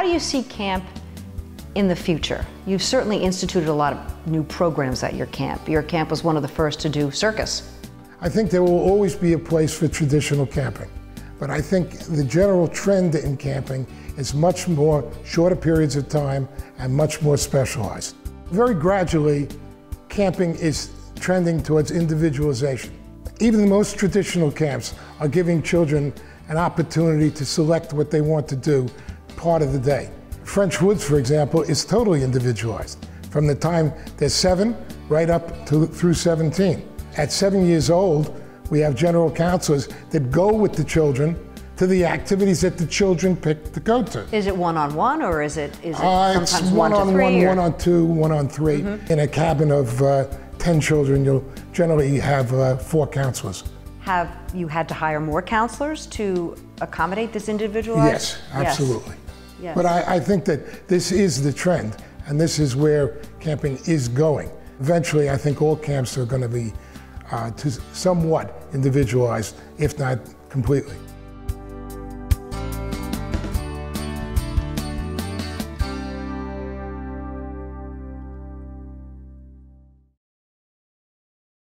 how do you see camp in the future? You've certainly instituted a lot of new programs at your camp. Your camp was one of the first to do circus. I think there will always be a place for traditional camping, but I think the general trend in camping is much more shorter periods of time and much more specialized. Very gradually, camping is trending towards individualization. Even the most traditional camps are giving children an opportunity to select what they want to do part of the day. French Woods, for example, is totally individualized from the time they're 7 right up to, through 17. At 7 years old, we have general counselors that go with the children to the activities that the children pick to go to. Is it one-on-one or is it sometimes one-on-one, one-on-two, one-on-three? In a cabin of 10 children, you'll generally have 4 counselors. Have you had to hire more counselors to accommodate this individualized? Yes, absolutely. Yes. But I think that this is the trend, and this is where camping is going. Eventually, I think all camps are going to be somewhat individualized, if not completely.